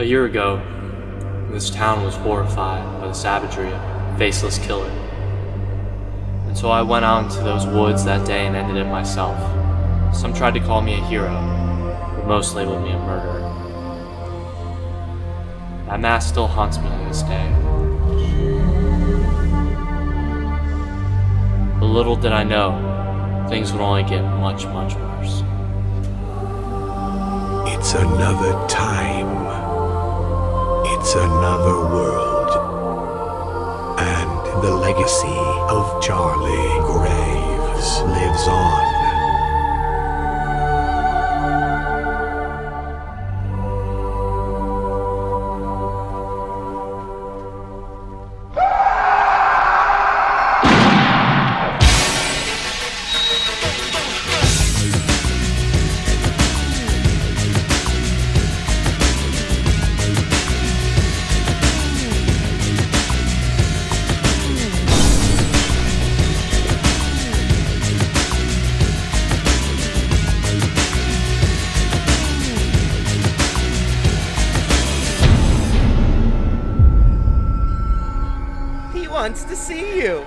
A year ago, this town was horrified by the savagery of a faceless killer. And so I went out into those woods that day and ended it myself. Some tried to call me a hero, but most labeled me a murderer. That mask still haunts me to this day. But little did I know, things would only get much, much worse. It's another time. It's another world. And the legacy of Charlie Graves lives on. He wants to see you.